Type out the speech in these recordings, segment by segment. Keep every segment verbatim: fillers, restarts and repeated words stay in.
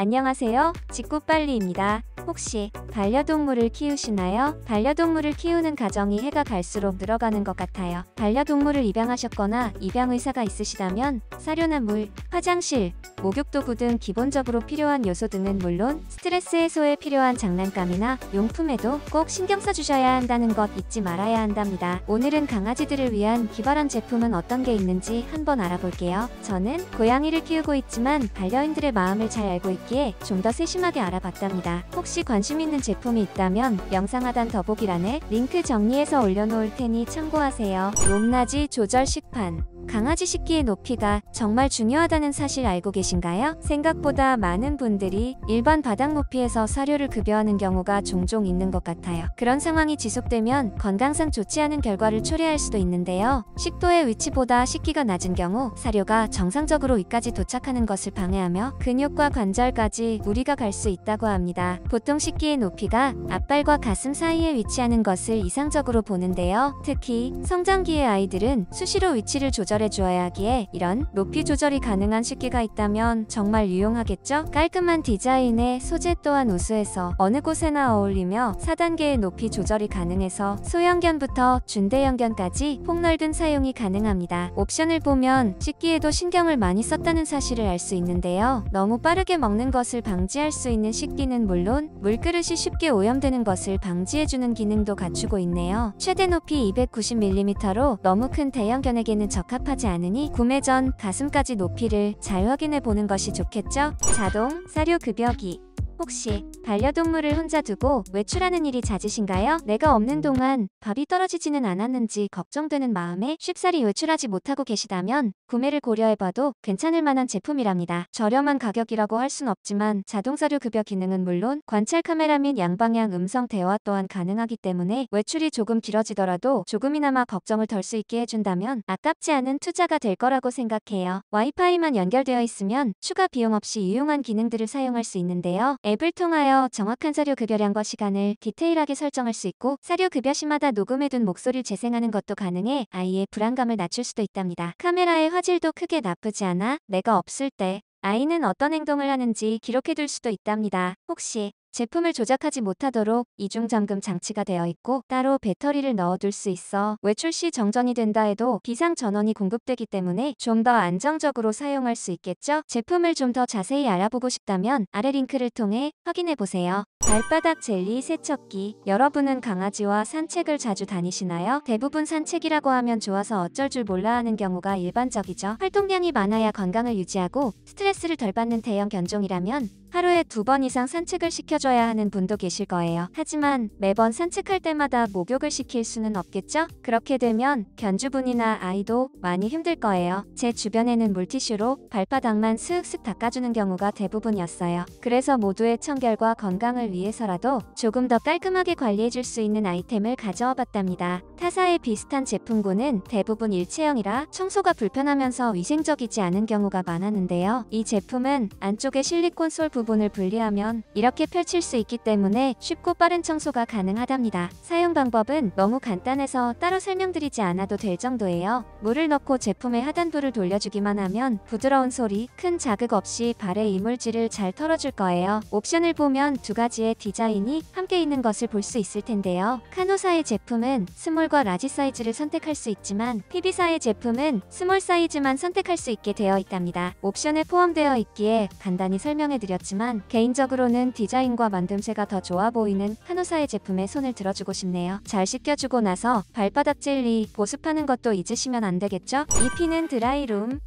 안녕하세요, 직구빨리입니다. 혹시 반려동물을 키우시나요? 반려동물을 키우는 가정이 해가 갈수록 늘어가는 것 같아요. 반려동물을 입양하셨거나 입양의사가 있으시다면 사료나 물, 화장실, 목욕도구 등 기본적으로 필요한 요소 등은 물론 스트레스 해소에 필요한 장난감이나 용품에도 꼭 신경 써주셔야 한다는 것 잊지 말아야 한답니다. 오늘은 강아지들을 위한 기발한 제품은 어떤 게 있는지 한번 알아볼게요. 저는 고양이를 키우고 있지만 반려인들의 마음을 잘 알고 있기에 좀 더 세심하게 알아봤답니다. 혹시 관심 있는 제품이 있다면 영상 하단 더보기란에 링크 정리해서 올려놓을 테니 참고하세요. 높낮이 조절 식판. 강아지 식기의 높이가 정말 중요하다는 사실 알고 계신가요? 생각보다 많은 분들이 일반 바닥 높이에서 사료를 급여하는 경우가 종종 있는 것 같아요. 그런 상황이 지속되면 건강상 좋지 않은 결과를 초래할 수도 있는데요. 식도의 위치보다 식기가 낮은 경우 사료가 정상적으로 위까지 도착하는 것을 방해하며 근육과 관절까지 무리가 갈 수 있다고 합니다. 보통 식기의 높이가 앞발과 가슴 사이에 위치하는 것을 이상적으로 보는데요. 특히 성장기의 아이들은 수시로 위치를 조절 해주어야 하기에 이런 높이 조절이 가능한 식기가 있다면 정말 유용하겠죠? 깔끔한 디자인의 소재 또한 우수해서 어느 곳에나 어울리며 사 단계의 높이 조절이 가능해서 소형견부터 중대형견까지 폭넓은 사용이 가능합니다. 옵션을 보면 식기에도 신경을 많이 썼다는 사실을 알 수 있는데요. 너무 빠르게 먹는 것을 방지할 수 있는 식기는 물론 물그릇이 쉽게 오염되는 것을 방지해주는 기능도 갖추고 있네요. 최대 높이 이백구십 밀리미터로 너무 큰 대형견에게는 적합합니다. 하지 않으니 구매 전 가슴까지 높이를 잘 확인해 보는 것이 좋겠죠? 자동 사료 급여기. 혹시 반려동물을 혼자 두고 외출하는 일이 잦으신가요? 내가 없는 동안 밥이 떨어지지는 않았는지 걱정되는 마음에 쉽사리 외출하지 못하고 계시다면 구매를 고려해봐도 괜찮을 만한 제품이랍니다. 저렴한 가격이라고 할 순 없지만 자동사료 급여 기능은 물론 관찰 카메라 및 양방향 음성 대화 또한 가능하기 때문에 외출이 조금 길어지더라도 조금이나마 걱정을 덜 수 있게 해준다면 아깝지 않은 투자가 될 거라고 생각해요. 와이파이만 연결되어 있으면 추가 비용 없이 유용한 기능들을 사용할 수 있는데요. 앱을 통하여 정확한 사료 급여량과 시간을 디테일하게 설정할 수 있고 사료 급여 시마다 녹음해둔 목소리를 재생하는 것도 가능해 아이의 불안감을 낮출 수도 있답니다. 카메라의 화질도 크게 나쁘지 않아 내가 없을 때 아이는 어떤 행동을 하는지 기록해둘 수도 있답니다. 혹시 제품을 조작하지 못하도록 이중잠금 장치가 되어 있고 따로 배터리를 넣어둘 수 있어 외출 시 정전이 된다 해도 비상 전원이 공급되기 때문에 좀 더 안정적으로 사용할 수 있겠죠? 제품을 좀 더 자세히 알아보고 싶다면 아래 링크를 통해 확인해보세요. 발바닥 젤리 세척기. 여러분은 강아지와 산책을 자주 다니시나요? 대부분 산책이라고 하면 좋아서 어쩔 줄 몰라 하는 경우가 일반적이죠. 활동량이 많아야 건강을 유지하고 스트레스를 덜 받는 대형 견종이라면 하루에 두 번 이상 산책을 시켜줘야 하는 분도 계실 거예요. 하지만 매번 산책할 때마다 목욕을 시킬 수는 없겠죠? 그렇게 되면 견주분이나 아이도 많이 힘들 거예요. 제 주변에는 물티슈로 발바닥만 슥슥 닦아주는 경우가 대부분이었어요. 그래서 모두의 청결과 건강을 위해 위해서라도 조금 더 깔끔하게 관리해줄 수 있는 아이템을 가져와 봤답니다. 타사의 비슷한 제품군은 대부분 일체형이라 청소가 불편하면서 위생적이지 않은 경우가 많았는데요. 이 제품은 안쪽에 실리콘 솔 부분을 분리하면 이렇게 펼칠 수 있기 때문에 쉽고 빠른 청소가 가능하답니다. 사용 방법은 너무 간단해서 따로 설명드리지 않아도 될 정도예요. 물을 넣고 제품의 하단부를 돌려주기만 하면 부드러운 솔이 큰 자극 없이 발에 이물질을 잘 털어줄 거예요. 옵션을 보면 두 가지의 디자인이 함께 있는 것을 볼 수 있을 텐데요. 카노사의 제품은 스몰과 라지 사이즈를 선택할 수 있지만 피비사의 제품은 스몰 사이즈만 선택할 수 있게 되어 있답니다. 옵션에 포함되어 있기에 간단히 설명해드렸지만 개인적으로는 디자인과 만듦새가 더 좋아 보이는 카노사의 제품에 손을 들어주고 싶네요. 잘 씻겨주고 나서 발바닥 젤리 보습하는 것도 잊으시면 안 되겠죠? 입히는 드라이룸.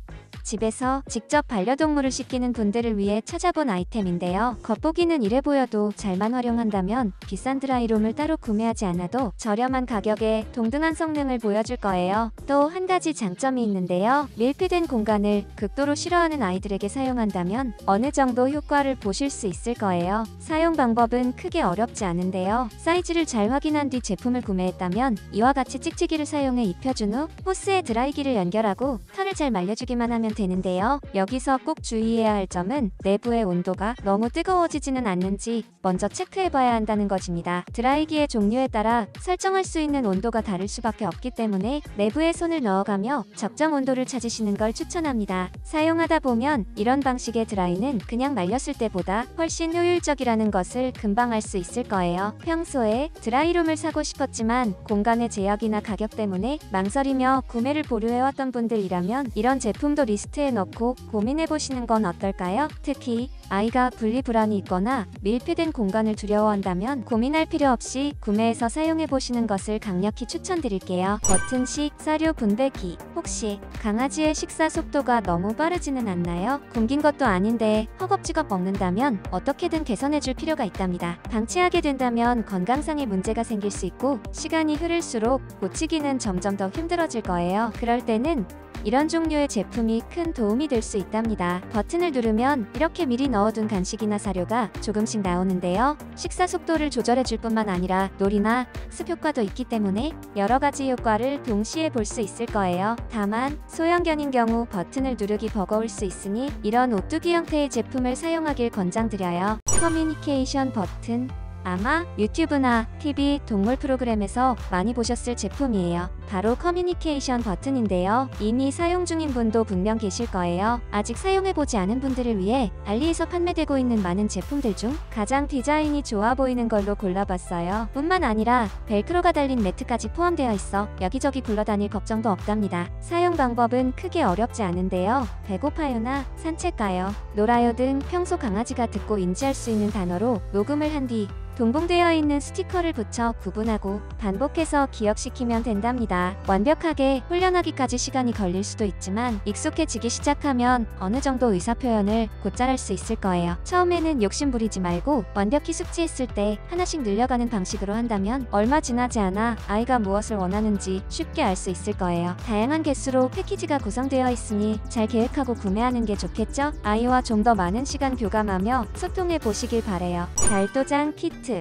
집에서 직접 반려동물을 씻기는 분들을 위해 찾아본 아이템인데요. 겉보기는 이래 보여도 잘만 활용한다면 비싼 드라이룸을 따로 구매하지 않아도 저렴한 가격에 동등한 성능을 보여줄 거예요. 또 한 가지 장점이 있는데요. 밀폐된 공간을 극도로 싫어하는 아이들에게 사용한다면 어느 정도 효과를 보실 수 있을 거예요. 사용 방법은 크게 어렵지 않은데요. 사이즈를 잘 확인한 뒤 제품을 구매했다면 이와 같이 찍찍이를 사용해 입혀준 후 호스에 드라이기를 연결하고 털을 잘 말려주기만 하면 보시면 되는데요. 여기서 꼭 주의해야 할 점은 내부의 온도가 너무 뜨거워지지는 않는지 먼저 체크해봐야 한다는 것입니다. 드라이기의 종류에 따라 설정할 수 있는 온도가 다를 수밖에 없기 때문에 내부에 손을 넣어가며 적정 온도를 찾으시는 걸 추천합니다. 사용하다 보면 이런 방식의 드라이는 그냥 말렸을 때보다 훨씬 효율적이라는 것을 금방 알 수 있을 거예요. 평소에 드라이룸을 사고 싶었지만 공간의 제약이나 가격 때문에 망설이며 구매를 보류해왔던 분들이라면 이런 제품도 리스트에 넣고 고민해보시는 건 어떨까요? 특히 아이가 분리 불안이 있거나 밀폐된 공간을 두려워한다면 고민할 필요 없이 구매해서 사용해보시는 것을 강력히 추천드릴게요. 버튼식 사료 분배기. 혹시 강아지의 식사 속도가 너무 빠르지는 않나요? 굶긴 것도 아닌데 허겁지겁 먹는다면 어떻게든 개선해줄 필요가 있답니다. 방치하게 된다면 건강상의 문제가 생길 수 있고 시간이 흐를수록 고치기는 점점 더 힘들어질 거예요. 그럴 때는 이런 종류의 제품이 큰 도움이 될 수 있답니다. 버튼을 누르면 이렇게 미리 넣어둔 간식이나 사료가 조금씩 나오는데요. 식사 속도를 조절해줄 뿐만 아니라 놀이나 학습 효과도 있기 때문에 여러 가지 효과를 동시에 볼 수 있을 거예요. 다만 소형견인 경우 버튼을 누르기 버거울 수 있으니 이런 오뚜기 형태의 제품을 사용하길 권장드려요. 커뮤니케이션 버튼. 아마 유튜브나 티비, 동물 프로그램에서 많이 보셨을 제품이에요. 바로 커뮤니케이션 버튼인데요. 이미 사용 중인 분도 분명 계실 거예요. 아직 사용해보지 않은 분들을 위해 알리에서 판매되고 있는 많은 제품들 중 가장 디자인이 좋아 보이는 걸로 골라봤어요. 뿐만 아니라 벨크로가 달린 매트까지 포함되어 있어 여기저기 굴러다닐 걱정도 없답니다. 사용 방법은 크게 어렵지 않은데요. 배고파요나 산책 가요, 놀아요 등 평소 강아지가 듣고 인지할 수 있는 단어로 녹음을 한 뒤 동봉되어 있는 스티커를 붙여 구분하고 반복해서 기억시키면 된답니다. 완벽하게 훈련하기까지 시간이 걸릴 수도 있지만 익숙해지기 시작하면 어느 정도 의사표현을 곧잘 할 수 있을 거예요. 처음에는 욕심부리지 말고 완벽히 숙지했을 때 하나씩 늘려가는 방식으로 한다면 얼마 지나지 않아 아이가 무엇을 원하는지 쉽게 알 수 있을 거예요. 다양한 개수로 패키지가 구성되어 있으니 잘 계획하고 구매하는 게 좋겠죠? 아이와 좀 더 많은 시간 교감하며 소통해 보시길 바래요. 달도장 키트.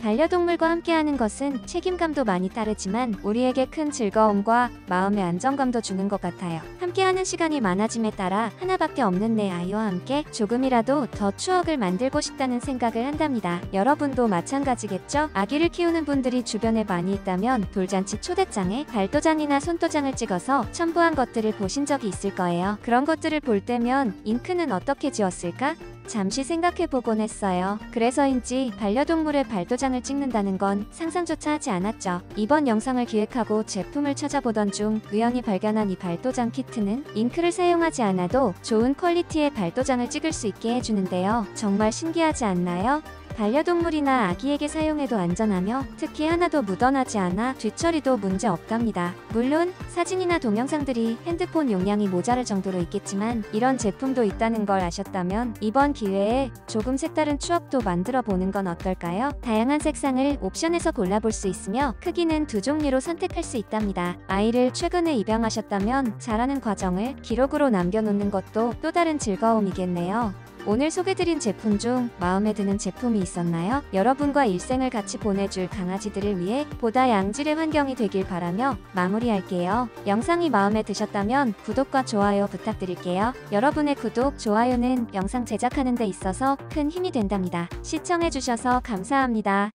반려동물과 함께하는 것은 책임감도 많이 따르지만 우리에게 큰 즐거움과 마음의 안정감도 주는 것 같아요. 함께하는 시간이 많아짐에 따라 하나밖에 없는 내 아이와 함께 조금이라도 더 추억을 만들고 싶다는 생각을 한답니다. 여러분도 마찬가지겠죠? 아기를 키우는 분들이 주변에 많이 있다면 돌잔치 초대장에 발도장이나 손도장을 찍어서 첨부한 것들을 보신 적이 있을 거예요. 그런 것들을 볼 때면 잉크는 어떻게 지웠을까? 잠시 생각해보곤 했어요. 그래서인지 반려동물의 발도장을 찍는다는 건 상상조차 하지 않았죠. 이번 영상을 기획하고 제품을 찾아보던 중 우연히 발견한 이 발도장 키트는 잉크를 사용하지 않아도 좋은 퀄리티의 발도장을 찍을 수 있게 해주는데요. 정말 신기하지 않나요? 반려동물이나 아기에게 사용해도 안전하며 특히 하나도 묻어나지 않아 뒤처리도 문제 없답니다. 물론 사진이나 동영상들이 핸드폰 용량이 모자랄 정도로 있겠지만 이런 제품도 있다는 걸 아셨다면 이번 기회에 조금 색다른 추억도 만들어 보는 건 어떨까요? 다양한 색상을 옵션에서 골라볼 수 있으며 크기는 두 종류로 선택할 수 있답니다. 아이를 최근에 입양하셨다면 자라는 과정을 기록으로 남겨놓는 것도 또 다른 즐거움이겠네요. 오늘 소개드린 제품 중 마음에 드는 제품이 있었나요? 여러분과 일생을 같이 보내줄 강아지들을 위해 보다 양질의 환경이 되길 바라며 마무리할게요. 영상이 마음에 드셨다면 구독과 좋아요 부탁드릴게요. 여러분의 구독, 좋아요는 영상 제작하는 데 있어서 큰 힘이 된답니다. 시청해주셔서 감사합니다.